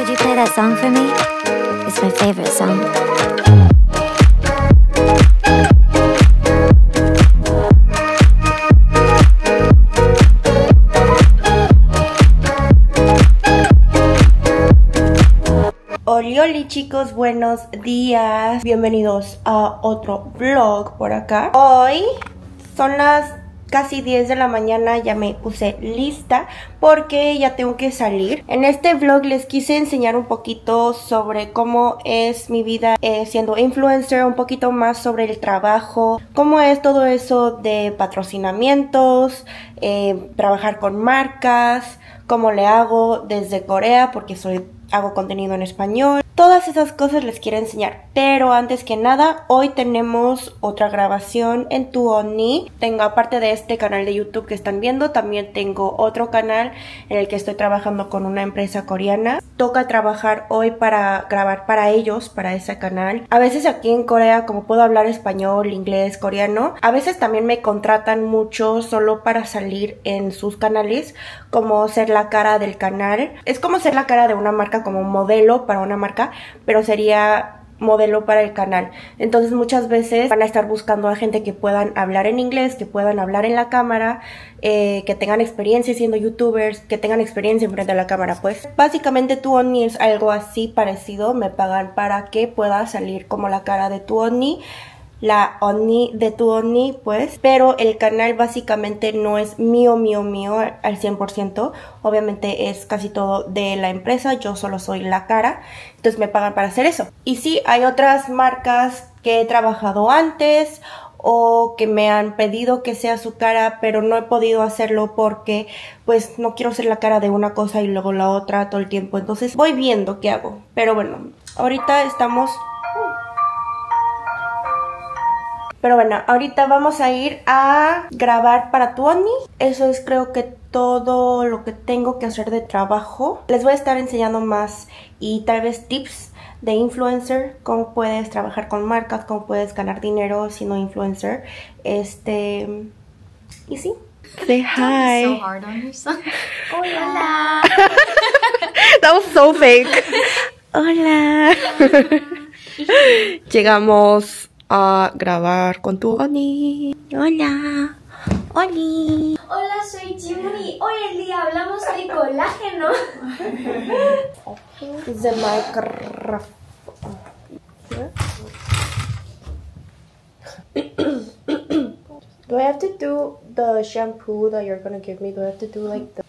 Could you play that song for me? It's my favorite song. Hola chicos, buenos días. Bienvenidos a otro vlog por acá. Hoy son las casi 10 de la mañana, ya me puse lista porque ya tengo que salir. En este vlog les quise enseñar un poquito sobre cómo es mi vida siendo influencer, un poquito más sobre el trabajo, cómo es todo eso de patrocinamientos, trabajar con marcas, cómo le hago desde Corea porque hago contenido en español. Todas esas cosas les quiero enseñar. Pero antes que nada, hoy tenemos otra grabación en TuOnni. Tengo, aparte de este canal de YouTube que están viendo, también tengo otro canal en el que estoy trabajando con una empresa coreana. Toca trabajar hoy para grabar para ellos, para ese canal. A veces aquí en Corea, como puedo hablar español, inglés, coreano, a veces también me contratan mucho solo para salir en sus canales, como ser la cara del canal. Es como ser la cara de una marca, como modelo para una marca, pero sería modelo para el canal. Entonces muchas veces van a estar buscando a gente que puedan hablar en inglés, que puedan hablar en la cámara, que tengan experiencia siendo youtubers, que tengan experiencia enfrente de la cámara. Pues básicamente TuOnni es algo así parecido. Me pagan para que pueda salir como la cara de TuOnni, la Onni de TuOnni, pues. Pero el canal básicamente no es mío al 100%. Obviamente es casi todo de la empresa. Yo solo soy la cara. Entonces me pagan para hacer eso. Y sí, hay otras marcas que he trabajado antes o que me han pedido que sea su cara, pero no he podido hacerlo porque pues no quiero ser la cara de una cosa y luego la otra todo el tiempo. Entonces voy viendo qué hago. Pero bueno, ahorita estamos... Pero bueno, ahorita vamos a ir a grabar para TuOnni. Eso es, creo que todo lo que tengo que hacer de trabajo. Les voy a estar enseñando más y tal vez tips de influencer, cómo puedes trabajar con marcas, cómo puedes ganar dinero siendo influencer. Y sí. Say hi. So hard on yourself. Hola. That was so fake. Hola. Llegamos a grabar con TuOnni. Hola. Oli. Hola, soy Jimmy. Hoy el día hablamos de colágeno. De Minecraft. Do I have to do the shampoo that you're gonna give me? Do I have to do like the...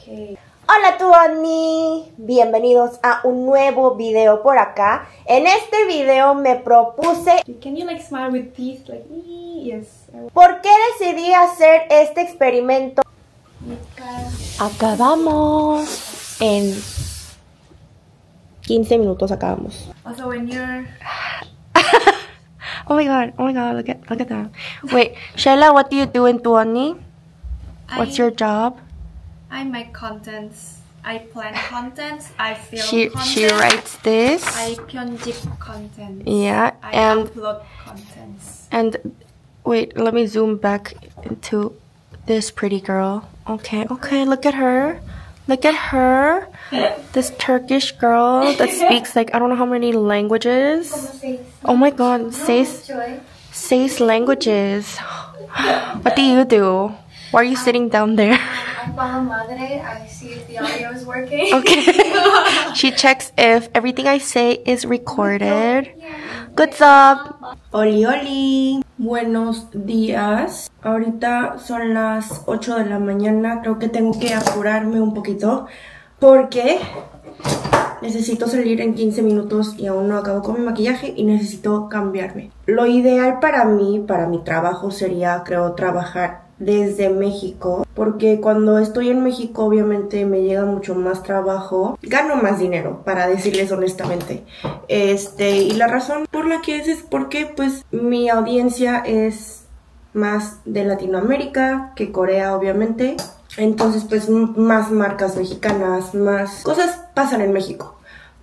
Okay. Hola TuOnni, bienvenidos a un nuevo video por acá. En este video me propuse... Can you like smile with teeth? Like, yes. ¿Por qué decidí hacer este experimento? Acabamos en 15 minutos acabamos. Also when you're... oh my god, look at that. Wait, Shayla, what do you do in TuOnni? What's your job? I make contents. I plan contents. I film contents. She writes this. I 편집 contents. Yeah, and I upload contents. And wait, let me zoom back into this pretty girl. Okay, look at her. Look at her. This Turkish girl that speaks like I don't know how many languages. Oh my god, says languages. What do you do? Why are you sitting down there? I follow Madre, I see if the audio is working. Okay. She checks if everything I say is recorded. Good job. Oli. Buenos días. Ahorita son las 8 de la mañana. Creo que tengo que apurarme un poquito porque necesito salir en 15 minutos y aún no acabo con mi maquillaje y necesito cambiarme. Lo ideal para mí, para mi trabajo, sería, creo, trabajar desde México, porque cuando estoy en México obviamente me llega mucho más trabajo, gano más dinero, para decirles honestamente. Y la razón por la que es porque pues mi audiencia es más de Latinoamérica que Corea, obviamente. Entonces pues más marcas mexicanas, más cosas pasan en México.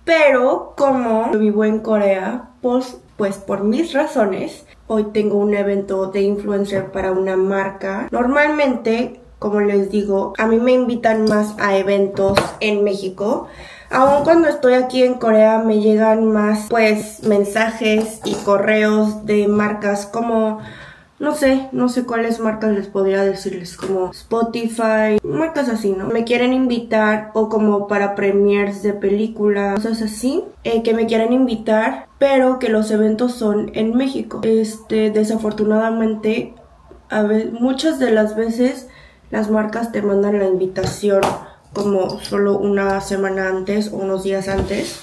Pero como vivo en Corea, pues por mis razones, hoy tengo un evento de influencer para una marca. Normalmente como les digo, a mí me invitan más a eventos en México. Aún cuando estoy aquí en Corea me llegan más, pues, mensajes y correos de marcas como... No sé cuáles marcas les podría decirles, como Spotify, marcas así, ¿no? Me quieren invitar, o como para premiers de películas, cosas así, que me quieren invitar, pero que los eventos son en México. Desafortunadamente, a veces, muchas de las veces las marcas te mandan la invitación como solo una semana antes o unos días antes.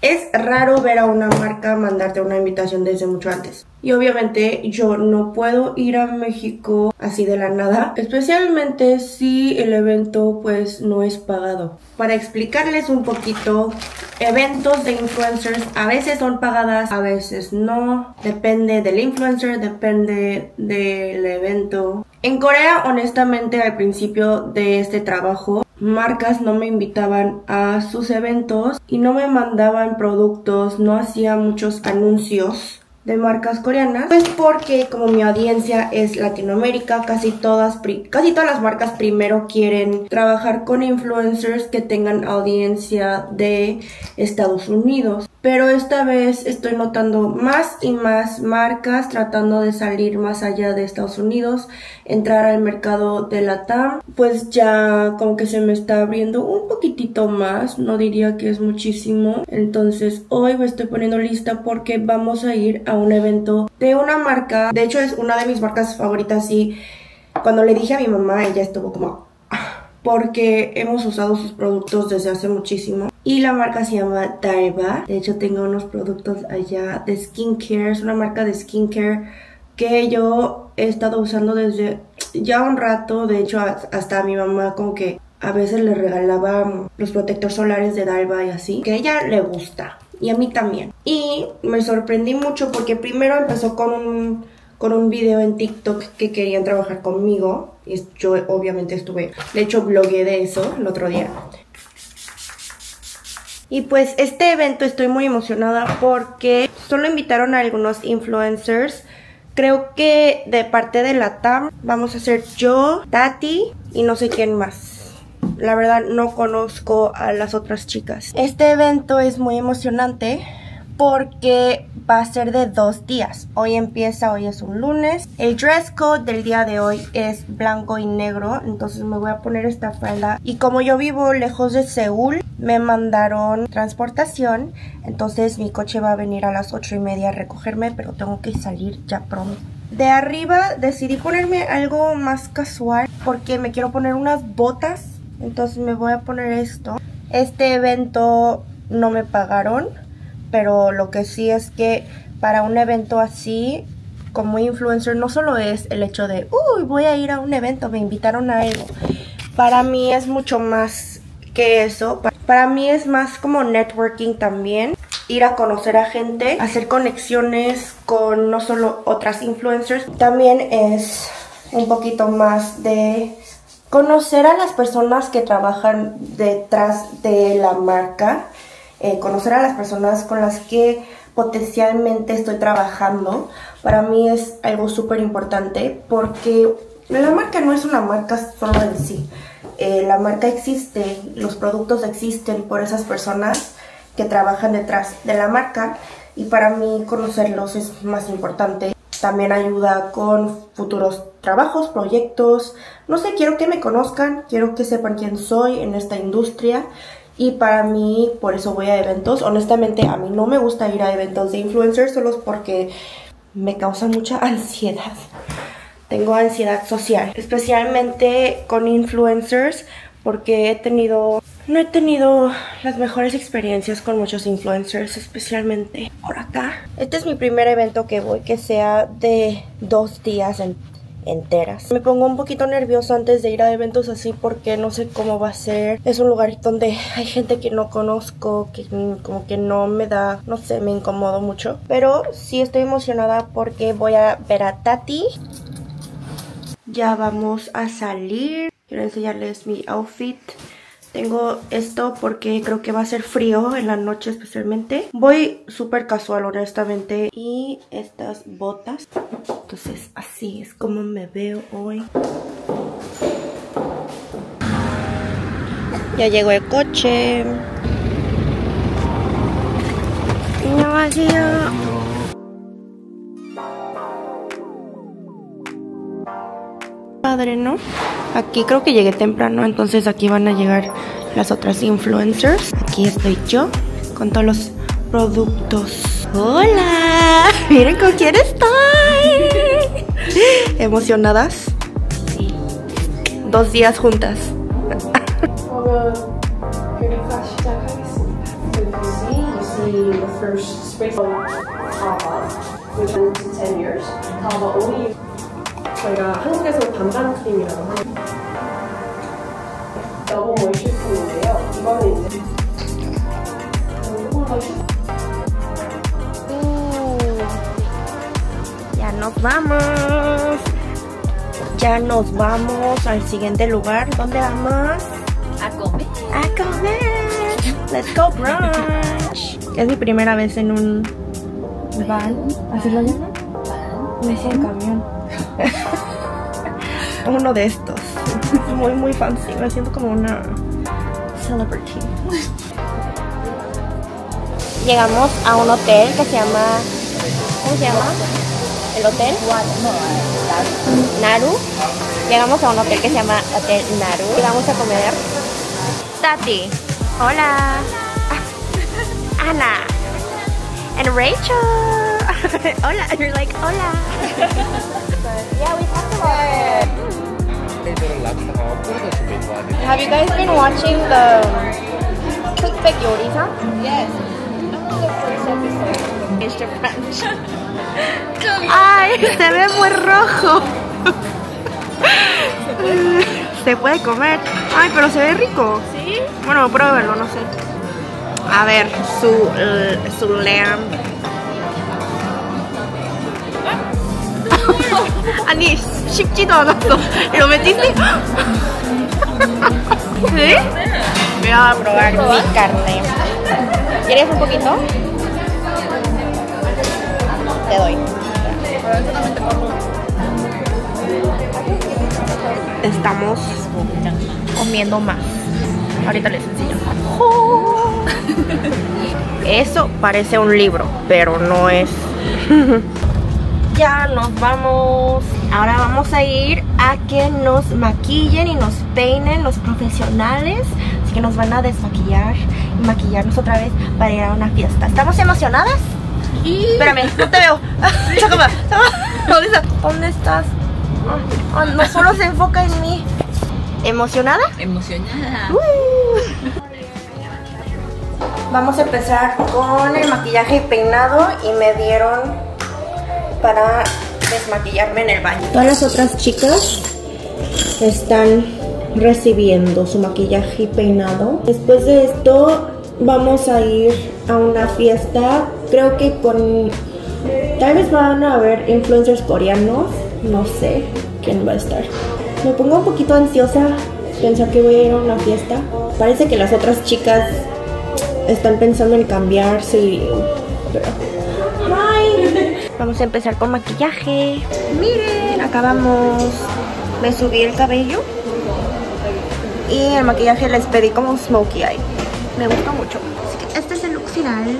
Es raro ver a una marca mandarte una invitación desde mucho antes. Y obviamente yo no puedo ir a México así de la nada, especialmente si el evento pues no es pagado. Para explicarles un poquito, eventos de influencers a veces son pagadas, a veces no. Depende del influencer, depende del evento. En Corea, honestamente, al principio de este trabajo, marcas no me invitaban a sus eventos y no me mandaban productos, no hacía muchos anuncios de marcas coreanas, pues porque como mi audiencia es Latinoamérica, casi todas las marcas primero quieren trabajar con influencers que tengan audiencia de Estados Unidos. Pero esta vez estoy notando más y más marcas tratando de salir más allá de Estados Unidos, entrar al mercado de Latam. Pues ya como que se me está abriendo un poquitito más, no diría que es muchísimo. Entonces hoy me estoy poniendo lista porque vamos a ir a un evento de una marca. De hecho es una de mis marcas favoritas y cuando le dije a mi mamá ella estuvo como... porque hemos usado sus productos desde hace muchísimo. Y la marca se llama Darva. De hecho tengo unos productos allá de skincare. Es una marca de skincare que yo he estado usando desde ya un rato. De hecho hasta a mi mamá como que a veces le regalaba los protectores solares de Darva y así, que a ella le gusta y a mí también. Y me sorprendí mucho porque primero empezó con un video en TikTok que querían trabajar conmigo. Y yo obviamente estuve, de hecho blogueé de eso el otro día. Y pues este evento estoy muy emocionada porque solo invitaron a algunos influencers. Creo que de parte de Latam vamos a ser yo, Tati y no sé quién más. La verdad no conozco a las otras chicas. Este evento es muy emocionante porque va a ser de 2 días. Hoy empieza, hoy es un lunes. El dress code del día de hoy es blanco y negro, entonces me voy a poner esta falda. Y como yo vivo lejos de Seúl, me mandaron transportación, entonces mi coche va a venir a las 8:30 a recogerme, pero tengo que salir ya pronto. De arriba decidí ponerme algo más casual porque me quiero poner unas botas, entonces me voy a poner esto. Este evento no me pagaron, pero lo que sí es que para un evento así, como influencer, no solo es el hecho de ¡uy, voy a ir a un evento, me invitaron a algo! Para mí es mucho más que eso. Para mí es más como networking también. Ir a conocer a gente, hacer conexiones con no solo otras influencers. También es un poquito más de conocer a las personas que trabajan detrás de la marca. Conocer a las personas con las que potencialmente estoy trabajando para mí es algo súper importante porque la marca no es una marca solo en sí. La marca existe, los productos existen por esas personas que trabajan detrás de la marca y para mí conocerlos es más importante. También ayuda con futuros trabajos, proyectos. No sé, quiero que me conozcan, quiero que sepan quién soy en esta industria. Y para mí, por eso voy a eventos. Honestamente, a mí no me gusta ir a eventos de influencers solo porque me causa mucha ansiedad. Tengo ansiedad social, especialmente con influencers porque no he tenido las mejores experiencias con muchos influencers, especialmente por acá. Este es mi primer evento que voy, que sea de 2 días enteras. Me pongo un poquito nerviosa antes de ir a eventos así porque no sé cómo va a ser. Es un lugar donde hay gente que no conozco, que como que no me da, no sé, me incomodo mucho. Pero sí estoy emocionada porque voy a ver a Tati. Ya vamos a salir. Quiero enseñarles mi outfit. Tengo esto porque creo que va a ser frío en la noche especialmente. Voy súper casual, honestamente. Y estas botas. Entonces así es como me veo hoy. Ya llegó el coche. Ya vacío. Padre, ¿no? Aquí creo que llegué temprano, entonces aquí van a llegar las otras influencers. Aquí estoy yo con todos los productos. ¡Hola! ¡Miren con quién estoy! ¿Emocionadas? Sí. 2 días juntas. 저희가 한국에서 반반 크림이라고 하는 너무 모이실 크림인데요. 이거는 이제 조금 더 Ya nos vamos. Ya nos vamos al siguiente lugar. ¿Dónde vamos? A comer. A comer. Let's go brunch. Es mi primera vez en un van. ¿Así lo llaman? Me hice en camión. Uno de estos. Muy muy fancy. Me siento como una celebrity. Llegamos a un hotel que se llama... ¿Cómo se llama? ¿El hotel? Naru. Llegamos a un hotel que se llama Hotel Naru. Y vamos a comer. Tati. Hola. Ana. And Rachel. Hola, you're like, hola. Yeah, we talked about it. Have you guys been watching the Cookbook Yorita? Yes. It's the French. Ay, se ve muy rojo. Se puede comer. Ay, pero se ve rico. Sí. Bueno, pruébalo, no sé. A ver, su lamb. 아니 쉽지도 않았어. ¿Lo metiste? ¿Sí? Voy a probar mi carne. ¿Quieres un poquito? Te doy. Estamos comiendo más. Ahorita les enseño. ¡Oh! Eso parece un libro, pero no es. Ya nos vamos. Ahora vamos a ir a que nos maquillen y nos peinen los profesionales. Así que nos van a desmaquillar y maquillarnos otra vez para ir a una fiesta. ¿Estamos emocionadas? Sí. Espérame, no te veo. Sí. ¿Dónde estás? No solo se enfoca en mí. ¿Emocionada? Emocionada. Vamos a empezar con el maquillaje y peinado. Y me dieron... para desmaquillarme en el baño. Todas las otras chicas están recibiendo su maquillaje y peinado. Después de esto vamos a ir a una fiesta. Creo que con... tal vez van a haber influencers coreanos. No sé quién va a estar. Me pongo un poquito ansiosa pensar que voy a ir a una fiesta. Parece que las otras chicas están pensando en cambiarse y... pero... Vamos a empezar con maquillaje. Miren, acabamos. Me subí el cabello. Y el maquillaje les pedí como un smokey eye. Me gusta mucho. Así que este es el look final.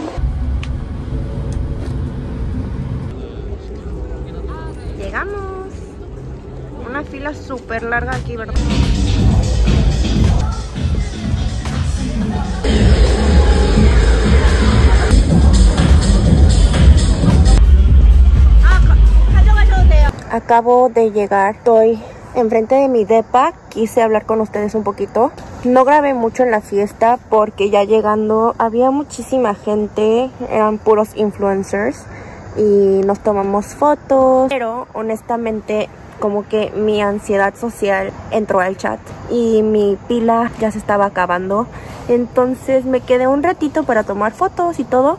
Llegamos. Una fila súper larga aquí, ¿verdad? Acabo de llegar, estoy enfrente de mi depa, quise hablar con ustedes un poquito. No grabé mucho en la fiesta porque ya llegando había muchísima gente, eran puros influencers y nos tomamos fotos. Pero honestamente como que mi ansiedad social entró al chat y mi pila ya se estaba acabando. Entonces me quedé un ratito para tomar fotos y todo.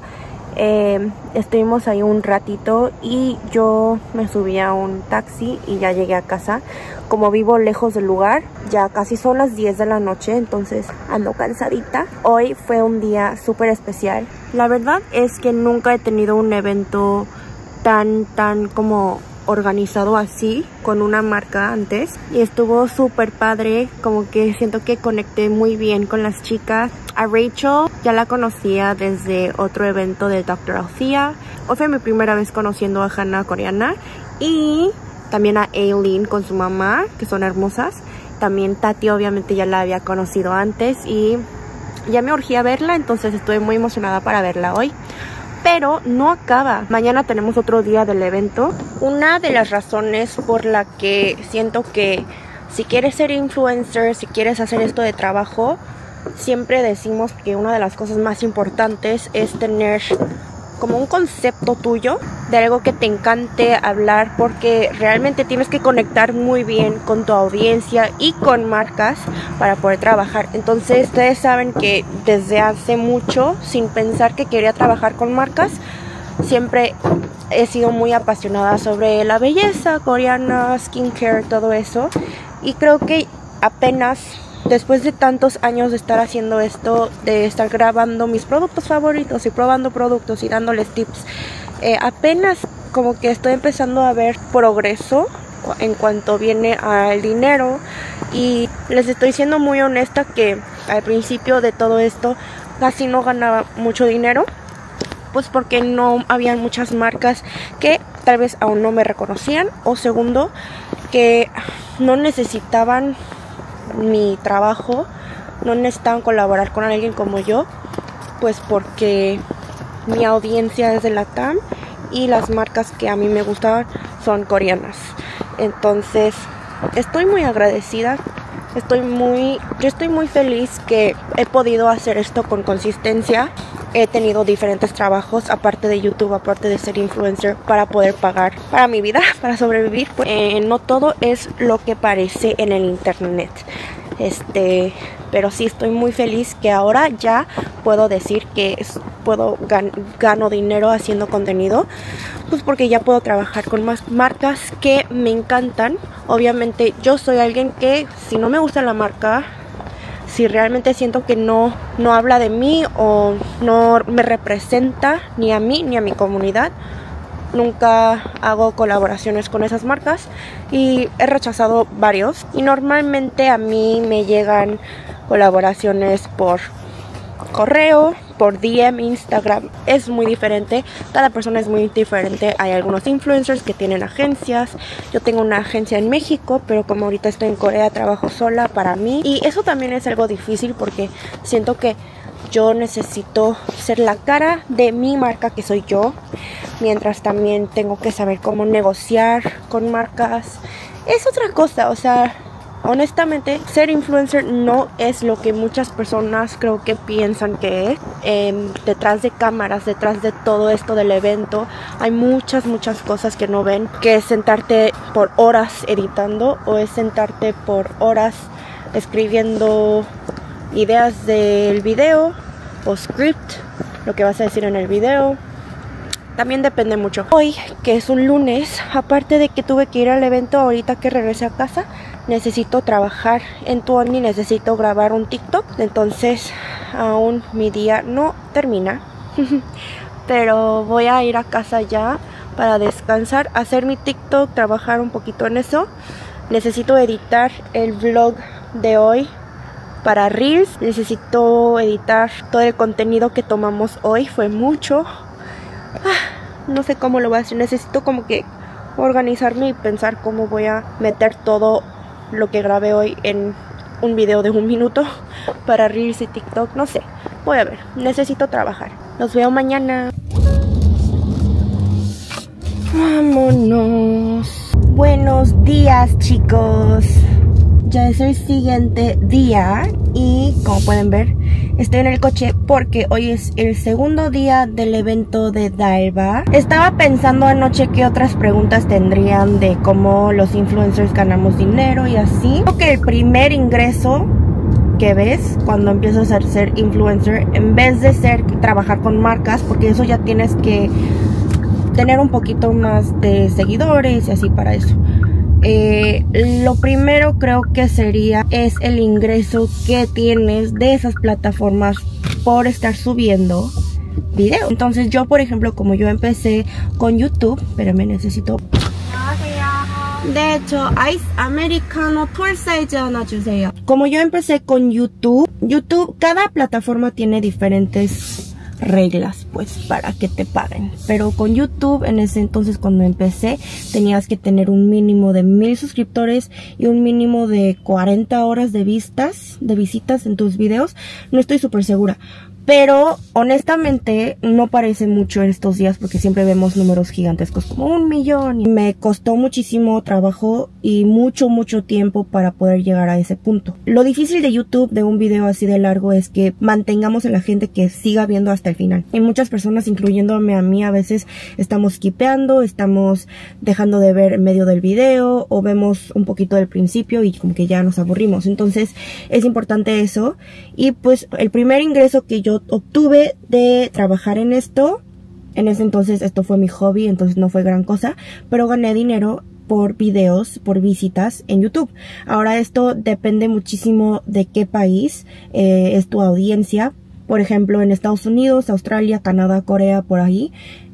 Estuvimos ahí un ratito y yo me subí a un taxi y ya llegué a casa. Como vivo lejos del lugar, ya casi son las 10 de la noche, entonces ando cansadita. Hoy fue un día súper especial. La verdad es que nunca he tenido un evento tan como organizado así con una marca antes y estuvo súper padre. Como que siento que conecté muy bien con las chicas. A Rachel ya la conocía desde otro evento de Dr. Althea. Hoy fue mi primera vez conociendo a Hannah coreana, y también a Aileen con su mamá, que son hermosas. También Tati obviamente ya la había conocido antes y ya me urgía verla, entonces estoy muy emocionada para verla hoy. Pero no acaba. Mañana tenemos otro día del evento. Una de las razones por la que siento que si quieres ser influencer, si quieres hacer esto de trabajo, siempre decimos que una de las cosas más importantes es tener como un concepto tuyo, de algo que te encante hablar, porque realmente tienes que conectar muy bien con tu audiencia y con marcas para poder trabajar. Entonces ustedes saben que desde hace mucho, sin pensar que quería trabajar con marcas, siempre he sido muy apasionada sobre la belleza coreana, skincare, todo eso. Y creo que apenas después de tantos años de estar haciendo esto, de estar grabando mis productos favoritos y probando productos y dándoles tips, apenas como que estoy empezando a ver progreso en cuanto viene al dinero. Y les estoy siendo muy honesta que al principio de todo esto casi no ganaba mucho dinero, pues porque no habían muchas marcas que tal vez aún no me reconocían, o segundo, que no necesitaban mi trabajo, no necesitaban colaborar con alguien como yo, pues porque mi audiencia es de Latam y las marcas que a mí me gustaban son coreanas. Entonces estoy muy agradecida, yo estoy muy feliz que he podido hacer esto con consistencia. He tenido diferentes trabajos, aparte de YouTube, aparte de ser influencer, para poder pagar para mi vida, para sobrevivir. Pues, no todo es lo que parece en el internet. Pero sí estoy muy feliz que ahora ya puedo decir que gano dinero haciendo contenido, pues porque ya puedo trabajar con más marcas que me encantan. Obviamente yo soy alguien que, si no me gusta la marca, si realmente siento que no habla de mí o no me representa ni a mí ni a mi comunidad, nunca hago colaboraciones con esas marcas, y he rechazado varios. Y normalmente a mí me llegan colaboraciones por correo, por DM, Instagram. Es muy diferente, cada persona es muy diferente. Hay algunos influencers que tienen agencias. Yo tengo una agencia en México, pero como ahorita estoy en Corea, trabajo sola para mí, y eso también es algo difícil porque siento que yo necesito ser la cara de mi marca, que soy yo, mientras también tengo que saber cómo negociar con marcas. Es otra cosa, o sea, honestamente, ser influencer no es lo que muchas personas creo que piensan que es. Detrás de cámaras, detrás de todo esto del evento, hay muchas cosas que no ven. Que es sentarte por horas editando, o es sentarte por horas escribiendo ideas del video o script, lo que vas a decir en el video. También depende mucho. Hoy, que es un lunes, aparte de que tuve que ir al evento, ahorita que regresé a casa, necesito trabajar en TuOnni, necesito grabar un TikTok. Entonces, aún mi día no termina. Pero voy a ir a casa ya para descansar, hacer mi TikTok, trabajar un poquito en eso. Necesito editar el vlog de hoy para Reels. Necesito editar todo el contenido que tomamos hoy. Fue mucho. No sé cómo lo voy a hacer. Necesito como que organizarme y pensar cómo voy a meter todo lo que grabé hoy en un video de 1 minuto para Reels y TikTok. No sé, voy a ver. Necesito trabajar. Los veo mañana. Vámonos. Buenos días, chicos. Ya es el siguiente día y, como pueden ver, estoy en el coche porque hoy es el segundo día del evento de D'Alba. Estaba pensando anoche qué otras preguntas tendrían de cómo los influencers ganamos dinero y así. Creo que el primer ingreso que ves cuando empiezas a ser influencer, en vez de trabajar con marcas, porque eso ya tienes que tener un poquito más de seguidores y así para eso. Lo primero creo que sería es el ingreso que tienes de esas plataformas por estar subiendo video. Entonces yo, por ejemplo, como yo empecé con YouTube, pero me necesito 네, 저 아이스 아메리카노 톨 사이즈 하나 주세요. Como yo empecé con YouTube, cada plataforma tiene diferentes reglas, pues, para que te paguen. Pero con YouTube, en ese entonces cuando empecé, tenías que tener un mínimo de 1000 suscriptores y un mínimo de 40 horas de visitas en tus videos. No estoy súper segura. Pero, honestamente, no parece mucho en estos días porque siempre vemos números gigantescos como 1 millón. Me costó muchísimo trabajo y mucho tiempo para poder llegar a ese punto. Lo difícil de YouTube, de un video así de largo, es que mantengamos a la gente que siga viendo hasta el final. Y muchas personas, incluyéndome a mí, a veces estamos skipeando, estamos dejando de ver en medio del video o vemos un poquito del principio y como que ya nos aburrimos. Entonces, es importante eso. Y pues, el primer ingreso que yo obtuve de trabajar en esto, en ese entonces esto fue mi hobby, entonces no fue gran cosa, pero gané dinero por videos, por visitas en YouTube. Ahora esto depende muchísimo de qué país es tu audiencia. Por ejemplo, en Estados Unidos, Australia, Canadá, Corea, por ahí,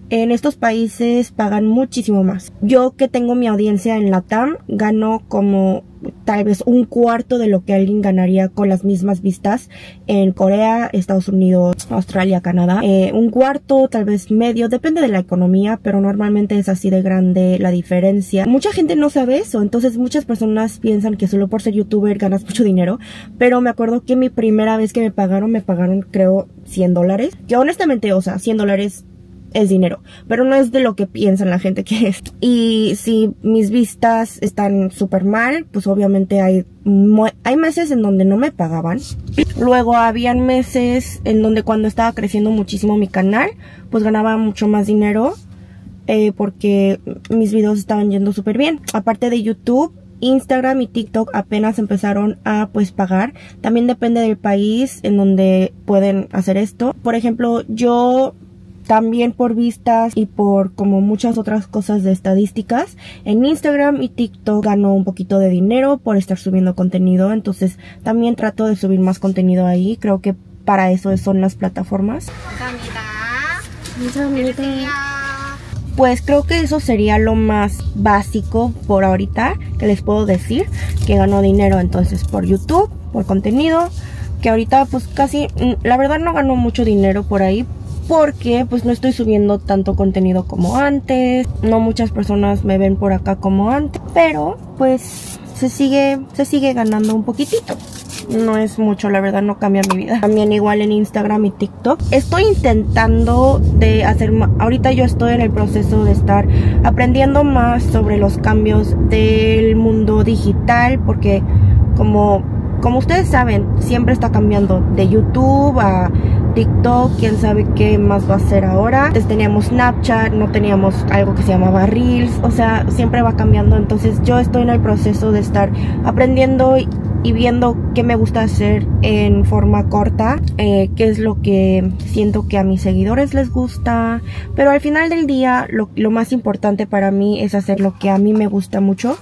en estos países pagan muchísimo más. Yo que tengo mi audiencia en Latam, gano como tal vez 1/4 de lo que alguien ganaría con las mismas vistas en Corea, Estados Unidos, Australia, Canadá. 1/4, tal vez medio, depende de la economía, pero normalmente es así de grande la diferencia. Mucha gente no sabe eso, entonces muchas personas piensan que solo por ser youtuber ganas mucho dinero, pero me acuerdo que mi primera vez que me pagaron creo $100, que honestamente, o sea, $100 es dinero, pero no es de lo que piensan la gente que es. Y si mis vistas están súper mal, pues obviamente hay meses en donde no me pagaban. Luego habían meses en donde cuando estaba creciendo muchísimo mi canal, pues ganaba mucho más dinero porque mis videos estaban yendo súper bien. Aparte de YouTube, Instagram y TikTok apenas empezaron a pues pagar. También depende del país en donde pueden hacer esto. Por ejemplo, yo también por vistas y por como muchas otras cosas de estadísticas, en Instagram y TikTok gano un poquito de dinero por estar subiendo contenido. Entonces también trato de subir más contenido ahí. Creo que para eso son las plataformas. Pues creo que eso sería lo más básico por ahorita que les puedo decir. Que gano dinero entonces por YouTube, por contenido. Que ahorita pues casi, la verdad no gano mucho dinero por ahí, porque pues no estoy subiendo tanto contenido como antes. No muchas personas me ven por acá como antes. Pero pues se sigue ganando un poquitito. No es mucho, la verdad no cambia mi vida. También igual en Instagram y TikTok. Estoy intentando de hacer más. Ahorita yo estoy en el proceso de estar aprendiendo más sobre los cambios del mundo digital. Porque como ustedes saben, siempre está cambiando de YouTube a TikTok, quién sabe qué más va a ser ahora. Antes teníamos Snapchat, no teníamos algo que se llamaba Reels, o sea, siempre va cambiando. Entonces yo estoy en el proceso de estar aprendiendo y viendo qué me gusta hacer en forma corta, qué es lo que siento que a mis seguidores les gusta. Pero al final del día lo más importante para mí es hacer lo que a mí me gusta mucho,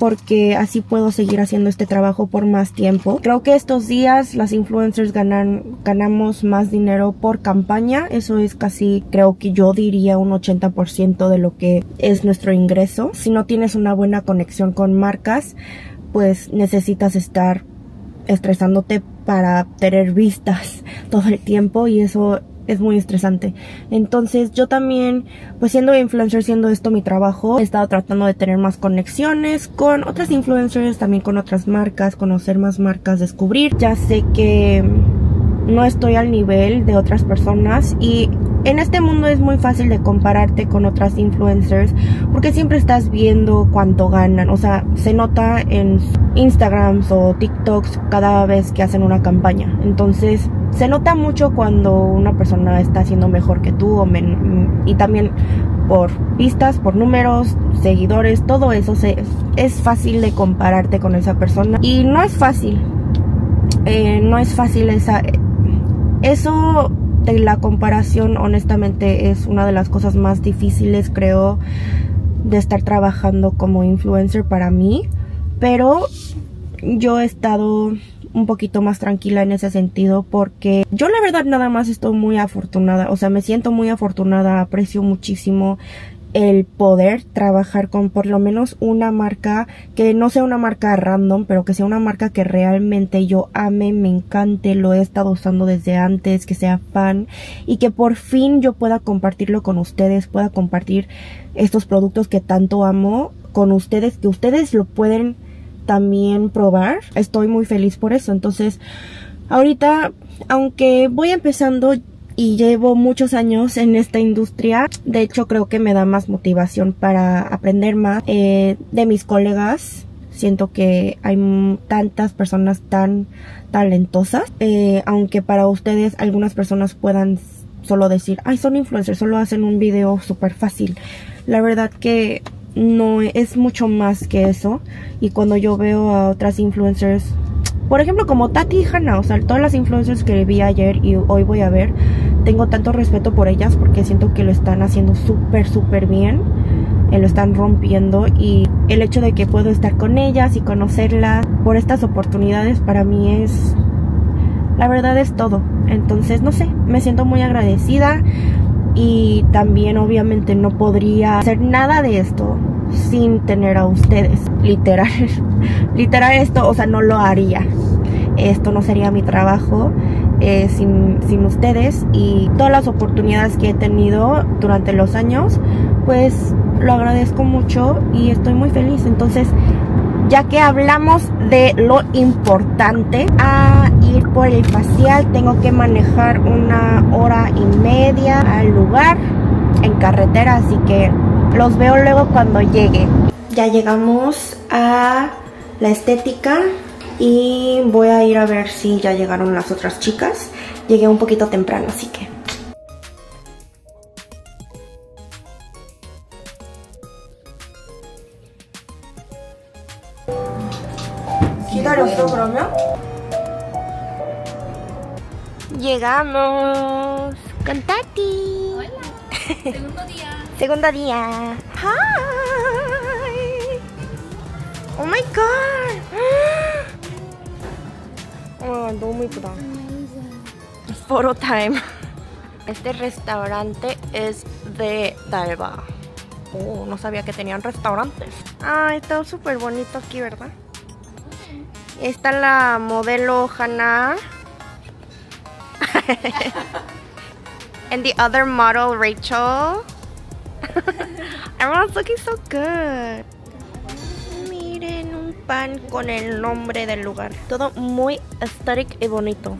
porque así puedo seguir haciendo este trabajo por más tiempo. Creo que estos días las influencers ganamos más dinero por campaña. Eso es casi, creo que yo diría un 80% de lo que es nuestro ingreso. Si no tienes una buena conexión con marcas, pues necesitas estar estresándote para tener vistas todo el tiempo y eso es muy estresante. Entonces yo también, pues siendo influencer, siendo esto mi trabajo, he estado tratando de tener más conexiones con otras influencers, también con otras marcas, conocer más marcas, descubrir. Ya sé que no estoy al nivel de otras personas y en este mundo es muy fácil de compararte con otras influencers porque siempre estás viendo cuánto ganan. O sea, se nota en Instagrams o TikToks cada vez que hacen una campaña. Entonces se nota mucho cuando una persona está haciendo mejor que tú y también por vistas, por números, seguidores, todo eso es fácil de compararte con esa persona. Y no es fácil, eso de la comparación honestamente es una de las cosas más difíciles, creo, de estar trabajando como influencer para mí. Pero yo he estado un poquito más tranquila en ese sentido porque yo la verdad nada más estoy muy afortunada. O sea, me siento muy afortunada, aprecio muchísimo el poder trabajar con por lo menos una marca que no sea una marca random, pero que sea una marca que realmente yo ame, me encante, lo he estado usando desde antes, que sea fan y que por fin yo pueda compartirlo con ustedes, pueda compartir estos productos que tanto amo con ustedes, que ustedes lo pueden también probar. Estoy muy feliz por eso. Entonces ahorita, aunque voy empezando y llevo muchos años en esta industria, de hecho creo que me da más motivación para aprender más de mis colegas. Siento que hay tantas personas tan talentosas, aunque para ustedes algunas personas puedan solo decir, ay, son influencers, solo hacen un video súper fácil. La verdad que no, es mucho más que eso. Y cuando yo veo a otras influencers, por ejemplo, como Tati y Hannah, o sea, todas las influencers que vi ayer y hoy voy a ver, tengo tanto respeto por ellas porque siento que lo están haciendo súper, súper bien, lo están rompiendo, y el hecho de que puedo estar con ellas y conocerlas por estas oportunidades para mí es, la verdad, es todo. Entonces, no sé, me siento muy agradecida y también obviamente no podría hacer nada de esto sin tener a ustedes, literal esto, o sea, no lo haría, esto no sería mi trabajo sin ustedes, y todas las oportunidades que he tenido durante los años, pues lo agradezco mucho y estoy muy feliz. Entonces, ya que hablamos de lo importante, a ir por el facial, tengo que manejar 1 hora y media al lugar en carretera, así que los veo luego cuando llegue. Ya llegamos a la estética y voy a ir a ver si ya llegaron las otras chicas. Llegué un poquito temprano, así que... Llegamos con Tati. Hola. Segundo día. Segundo día. Hi. Oh my god. Oh, muy pronto. Photo time. Este restaurante es de D'Alba. Oh, no sabía que tenían restaurantes. Ah, está súper bonito aquí, ¿verdad? Está la modelo Hannah. And the other model, Rachel. Everyone's looking so good. Miren, un pan con el nombre del lugar. Todo muy aesthetic y bonito.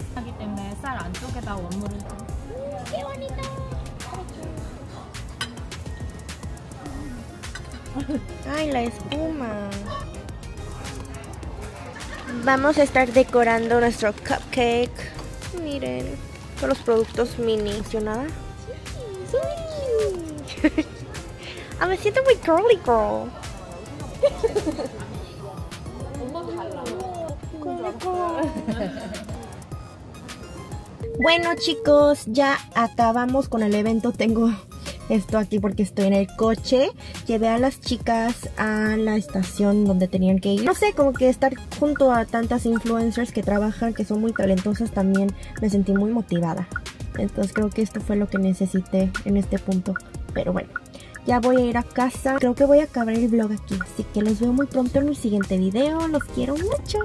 ¡Qué bonito! ¡Ay, la espuma! Vamos a estar decorando nuestro cupcake. Miren, todos los productos mini. ¿Emocionada? Sí. Sí. Ah, me siento muy curly girl. Bueno, chicos, ya acabamos con el evento. Tengo esto aquí porque estoy en el coche. Llevé a las chicas a la estación donde tenían que ir. No sé, como que estar junto a tantas influencers que trabajan, que son muy talentosas, también me sentí muy motivada. Entonces creo que esto fue lo que necesité en este punto. Pero bueno, ya voy a ir a casa. Creo que voy a acabar el vlog aquí, así que los veo muy pronto en mi siguiente video. Los quiero mucho.